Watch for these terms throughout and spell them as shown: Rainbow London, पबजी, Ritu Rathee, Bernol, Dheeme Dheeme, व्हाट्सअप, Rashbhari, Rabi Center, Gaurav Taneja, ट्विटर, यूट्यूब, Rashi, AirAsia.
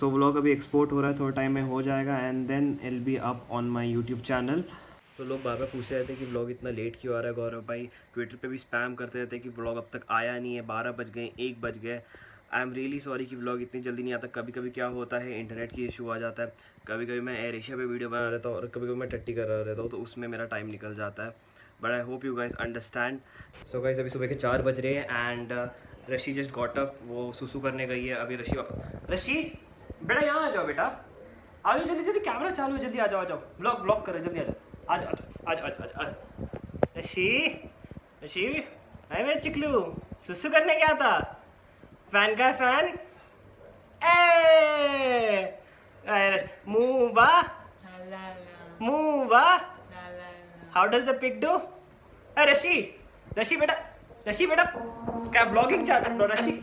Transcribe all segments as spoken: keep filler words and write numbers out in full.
सो vlog अभी export हो रहा है, थोड़ा टाइम में हो जाएगा and then I'll be up on my यूट्यूब channel. तो लोग बार बार पूछ रहे थे कि व्लॉग इतना लेट क्यों आ रहा है गौरव भाई, ट्विटर पे भी स्पैम करते रहते कि व्लॉग अब तक आया नहीं है, बारह बज गए, एक बज गए। आई एम रियली सॉरी कि व्लॉग इतनी जल्दी नहीं आता। कभी कभी क्या होता है, इंटरनेट की इशू आ जाता है, कभी कभी मैं एयरेशिया पे वीडियो बना रहता हूँ और कभी कभी मैं टट्टी कर रहा रहता हूँ, तो उसमें मेरा टाइम निकल जाता है। But I hope you guys understand. So guys अभी सुबह के चार बज रहे हैं एंड रशी जस्ट गॉट अप, वो सुसू करने गई है अभी। रशी वापस, रशी बेटा यहाँ आ जाओ, बेटा आ जाओ, जल्दी जल्दी कैमरा चालू है, जल्दी आ जाओ आ जाओ, ब्लॉग ब्लॉग करो, जल्दी आ जाओ आ जाओ आ जाओ आ जाओ। रशी रशी आई मैं चिकलू सुसु करने गया था, फैन का फैन ए मूवा मूवा how does the pig do. अरे रशी रशी बेटा रशी बेटा क्या ब्लॉगिंग चालू है रशी।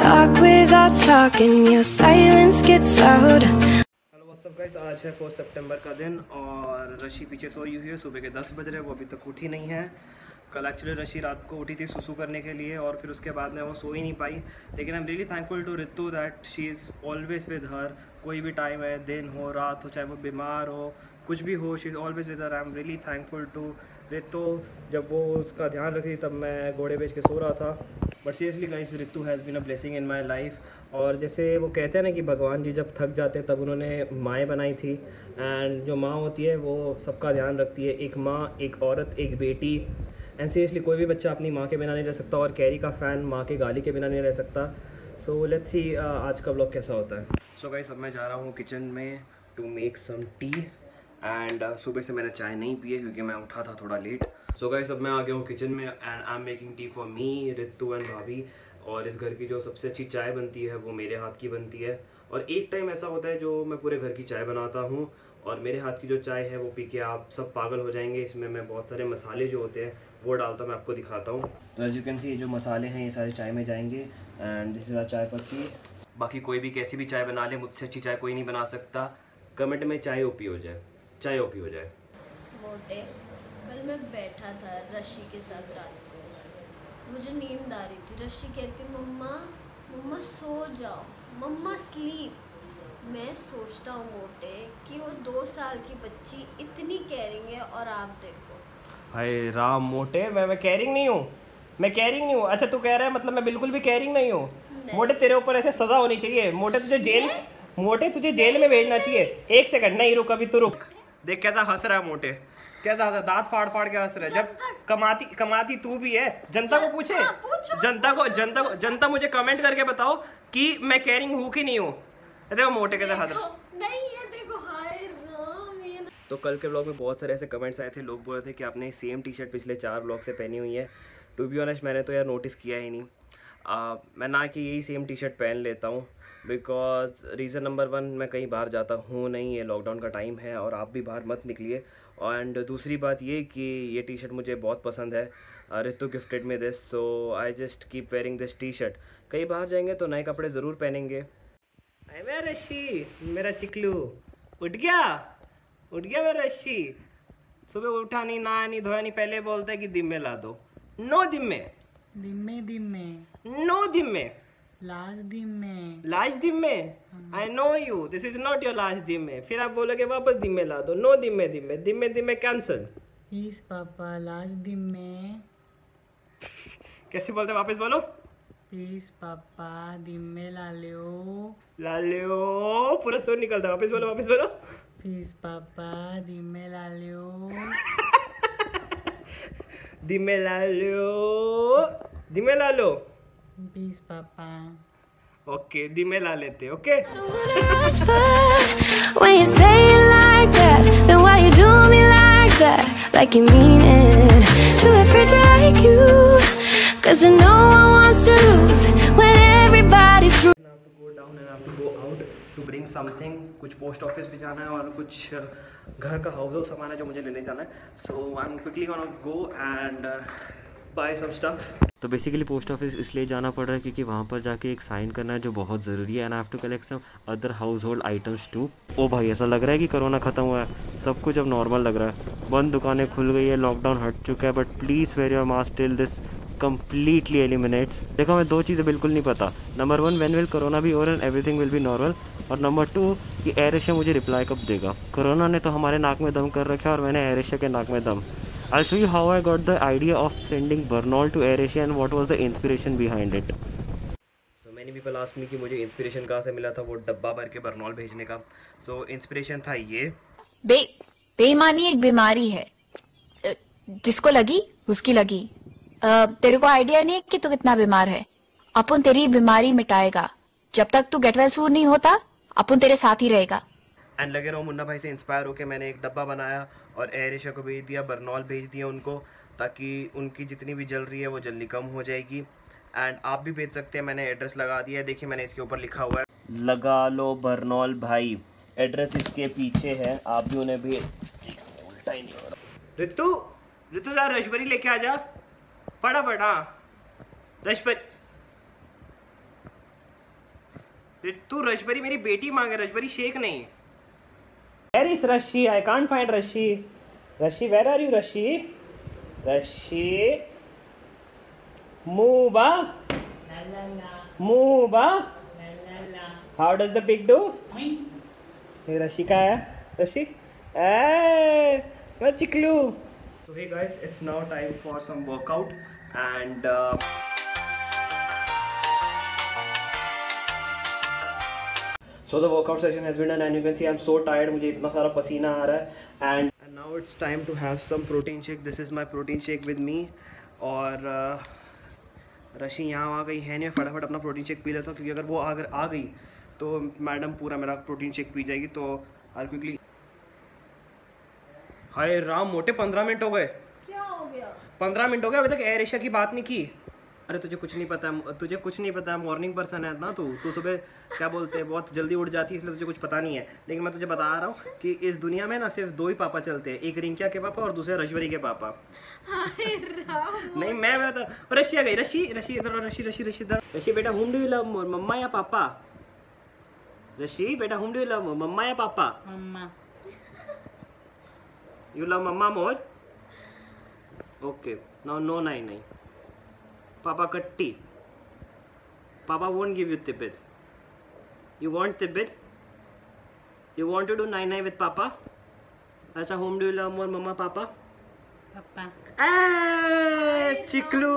Talk without talking, your silence gets loud. Hello व्हाट्सअप guys, आज है फोर्थ सितंबर का दिन और रशी पीछे सोई हुई है। सुबह के दस बज रहे हैं, वो अभी तक उठी नहीं है। कल एक्चुअली रशी रात को उठी थी सुसू करने के लिए और फिर उसके बाद में वो सो ही नहीं पाई। लेकिन I am really thankful to Ritu that she is always with her, कोई भी टाइम है, दिन हो रात हो, चाहे वो बीमार हो कुछ भी हो, she is always with her. I am really thankful to Ritu. जब वो उसका ध्यान रखी तब मैं घोड़े बेच के सो रहा था। But seriously guys Ritu has been a blessing in my life. और जैसे वो कहते हैं ना कि भगवान जी जब थक जाते हैं तब उन्होंने माएँ बनाई थी, एंड जो माँ होती है वो सबका ध्यान रखती है, एक माँ, एक औरत, एक बेटी। एंड सीरियसली कोई भी बच्चा अपनी माँ के बिना नहीं रह सकता और कैरी का फ़ैन माँ के गाली के बिना नहीं रह सकता। सो लेट्स सी आज का व्लॉग कैसा होता है। सो गाइस अब मैं जा रहा हूँ किचन में to make some tea and uh, सुबह से मैंने चाय नहीं पी है क्योंकि मैं उठा था थोड़ा लेट। सो गाइस अब मैं आ गया हूँ किचन में and I am making tea for me, Ritu and bhabhi. और इस घर की जो सबसे अच्छी चाय बनती है वो मेरे हाथ की बनती है, और एक टाइम ऐसा होता है जो मैं पूरे घर की चाय बनाता हूँ और मेरे हाथ की जो चाय है वो पी के आप सब पागल हो जाएंगे। इसमें मैं बहुत सारे मसाले जो होते हैं वो डालता हूँ, मैं आपको दिखाता हूँ। तो एज यू कैन सी ये जो मसाले हैं ये सारे चाय में जाएंगे एंड दिस इज आवर चाय पत्ती। बाकी कोई भी कैसी भी चाय बना ले, मुझसे अच्छी चाय कोई नहीं बना सकता। कमेंट में चाय ओपी हो जाए, चाय ओपी हो जाए। मोटे कल मैं बैठा था रशी के साथ रात को, मुझे नींद आ रही थी, रशी कहती मम्मा मम्मा सो जाओ, मम्मा स्लीप। मैं सोचता हूँ मोटे कि वो दो साल की बच्ची इतनी केयरिंग है और आप देखो हाय राम। मोटे मैं मैं केयरिंग नहीं हूँ, मैं केयरिंग नहीं हूँ। अच्छा तू कह रहा है मतलब मैं बिल्कुल भी केयरिंग नहीं हूँ। मोटे तेरे ऊपर ऐसे सजा होनी चाहिए, मोटे तुझे जेल मोटे तुझे जेल में भेजना चाहिए। एक सेकंड नहीं रुक, अभी तू रुक। देख कैसा हंस रहा है मोटे, कैसा हंस रहा है, दांत फाड़ फाड़ के हंस रहा है। जब कमाती कमाती तू भी है। जनता को पूछे, जनता को जनता को जनता मुझे कमेंट करके बताओ कि मैं केयरिंग हूँ कि नहीं हूँ। देखो मोटे कैसा हंस रहा नहीं है, देखो हाय राम ये। तो कल के ब्लॉग में बहुत सारे ऐसे कमेंट्स आए थे, लोग बोल रहे थे कि आपने सेम टी शर्ट पिछले चार ब्लॉग से पहनी हुई है। टू बी ऑनेस्ट मैंने तो यार नोटिस किया ही नहीं। uh, मैं ना कि यही सेम टी शर्ट पहन लेता हूँ बिकॉज रीज़न नंबर वन मैं कहीं बाहर जाता हूँ नहीं, ये लॉकडाउन का टाइम है और आप भी बाहर मत निकलिए। एंड दूसरी बात ये कि ये टी शर्ट मुझे बहुत पसंद है, Ritu gifted me this, so I just keep wearing this T shirt. कहीं बाहर जाएंगे तो नए कपड़े ज़रूर पहनेंगे। आई मैं रशी मेरा चिकलू उठ गया, उठ गया मेरा रशी। सुबह उठा नहीं, नहाया नहीं, धोया नहीं, पहले बोलता है कि दिम्मे ला दो। नो दिम्मे दिम्मे दिम्मे नो दिम्मे लास्ट दिन में लास्ट दिन में I know you this is not your last दिन में। फिर आप बोलोगे वापस दिन में ला दो, नो दिन में दिन में दिन में दिन में कैंसल प्लीज पापा लास्ट दिन में। कैसे बोलते वापस बोलो, प्लीज पापा दिन में ला लो ला लो, पूरा सुर निकलता। वापस बोलो वापस बोलो, प्लीज पापा दिन में ला लो दिन में ला लो दिन में ला लो बीस पापा। ओके दी में ला लेते ओके। कुछ पोस्ट ऑफिस भी जाना है और कुछ घर का हाउस होल्ड सामान है जो मुझे लेने जाना है। So I am quickly gonna go and buy some stuff. तो बेसिकली पोस्ट ऑफिस इसलिए जाना पड़ रहा है क्योंकि वहाँ पर जाके एक साइन करना है जो बहुत ज़रूरी है। And I have to collect some other household items too. ओ भाई ऐसा लग रहा है कि कोरोना ख़त्म हुआ है, सब कुछ अब नॉर्मल लग रहा है, बंद दुकानें खुल गई है, लॉकडाउन हट चुका है। But please wear your mask till this completely eliminates. देखो मैं दो चीज़ें बिल्कुल नहीं पता. Number one, when will corona be over and everything will be normal? और नंबर टू कि AirAsia मुझे रिप्लाई कब देगा. कोरोना ने तो हमारे नाक में दम कर रखा और मैंने AirAsia के नाक में दम. I'll show you how I got the idea of sending Bernol to AirAsia and what was the inspiration behind it. So many people asked me कि मुझे इंस्पिरेशन कहाँ से मिला था वो डब्बा भर के बर्नॉल भेजने का. So इंस्पिरेशन था ये. बे बेईमानी एक बीमारी है, जिसको लगी उसकी लगी. तेरे को आइडिया नहीं कि तू कितना बीमार है. अपन तेरी बीमारी मिटाएगा. जब तक तू गेट वेल सूर नहीं होता अपन तेरे साथ ही रहेगा. एंड लगे रहो, मुन्ना भाई से इंस्पायर होके मैंने एक डब्बा बनाया और AirAsia को भेज दिया, बर्नॉल भेज दिया उनको, ताकि उनकी जितनी भी जल रही है वो जल्दी कम हो जाएगी. एंड आप भी भेज सकते हैं. मैंने एड्रेस लगा दिया है, देखिए मैंने इसके ऊपर लिखा हुआ है लगा लो बर्नॉल भाई. एड्रेस इसके पीछे है, आप भी उन्हें भेज. उल्टा ही नहीं हो रहा. ऋतु ऋतु जा रशबरी लेके आ जा फटाफट. हाँ रशबरी, तू रशबरी मेरी बेटी मांगे, रशबरी शेख नहीं. Where is Rashi? I can't find Rashi. Rashi, where are you, Rashi? Rashi, move ba, move ba. How does the pig do? Hey, Rashi का है, Rashi. Hey, मैं Chiklu. So hey guys, it's now time for some workout and. Uh... So the workout session has been done and you can see I'm so tired. मुझे इतना सारा पसीना आ रहा है. And, and now it's time to have some protein shake. This is my protein shake with me. और uh, रशी यहाँ आ गई है नहीं. फटाफट अपना प्रोटीन शेक पी लेता हूँ क्योंकि अगर वो अगर आ गई तो मैडम पूरा मेरा प्रोटीन शेक पी जाएगी. तो आर क्विकली. हाय राम, मोटे पंद्रह मिनट हो गए. क्या हो गया? पंद्रह मिनट हो गए, अभी तक AirAsia की बात नहीं की. अरे तुझे कुछ नहीं पता है, तुझे कुछ नहीं पता है. मॉर्निंग पर्सन है ना तू. तू सुबह क्या बोलते हैं बहुत जल्दी उठ जाती है, इसलिए तुझे कुछ पता नहीं है. लेकिन मैं तुझे बता रहा हूँ कि इस दुनिया में ना सिर्फ दो ही पापा चलते हैं, एक रिंकिया के पापा और दूसरे रशबरी के पापा. नहीं मैं बता. रशी आ गई. रशी रशी इधर. रशी रशी रशी इधर. रशी बेटा, whom do you love more, mumma या पापा? रशी बेटा, whom do you love more, mumma या papa? Mamma. You love mamma more? Okay. No no नहीं नहीं. Papa Katti. Papa won't give you Tibet. You want Tibet? You want to do nine nine with Papa? Acha, whom do you love more, Mama, Papa? Papa. Hey, Chiklu.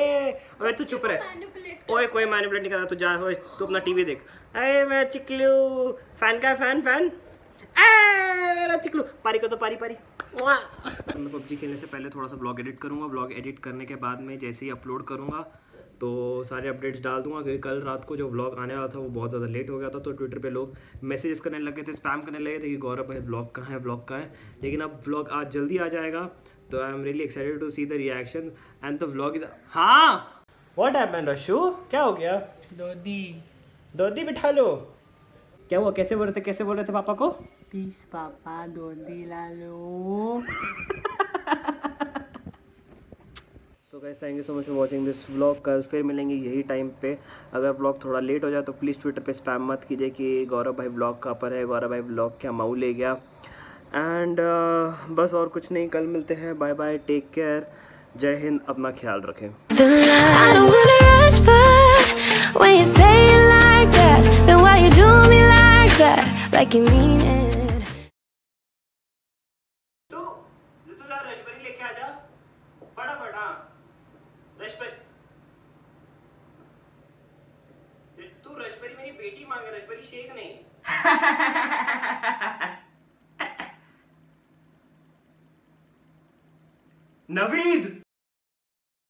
Hey, oye, tu chup rahe. Oye, koi manipulate nahi kar raha. Tu ja, oye, tu apna T V dekh. Hey, mera Chiklu. Fan ka fan, fan. Hey, mera Chiklu. Pari ko to pari pari. मैं पबजी खेलने से पहले थोड़ा सा blog edit करूँगा. Blog edit करने के बाद में जैसे ही अपलोड करूँगा तो सारे अपडेट्स डाल दूँगा. क्योंकि कल रात को जो ब्लॉग आने वाला था वो बहुत ज़्यादा लेट हो गया था. तो ट्विटर पे लोग मैसेजेस करने लगे थे, स्पैम करने लगे थे कि गौरव भाई ब्लॉग कहाँ है, ब्लॉग कहाँ है. लेकिन अब ब्लॉग आज जल्दी आ जाएगा. तो I am really excited to see the reaction and the blog is. हाँ, व्हाट हैपेंड रशू? क्या हो गया? दोदी दोदी बिठा लो. क्या हुआ? कैसे बोल रहे थे, कैसे बोल रहे थे पापा को? प्लीज पापा दोदी ला लो. So guys, thank you so much for watching this vlog. कल फिर मिलेंगे यही टाइम पे. अगर व्लॉग थोड़ा लेट हो जाए तो प्लीज़ ट्विटर पे स्पैम मत कीजिए कि गौरव भाई व्लॉग कहाँ पर है, गौरव भाई व्लॉग क्या माऊ ले गया. एंड uh, बस और कुछ नहीं. कल मिलते हैं. बाय बाय, टेक केयर, जय हिंद, अपना ख्याल रखें. Then why you do me like that? Like you mean it. तो तो जा रशबरी लेके आ जा फटाफट. हाँ रशबरी, तू रशबरी मेरी बेटी मांगे, रशबरी शेख नहीं. नवीद.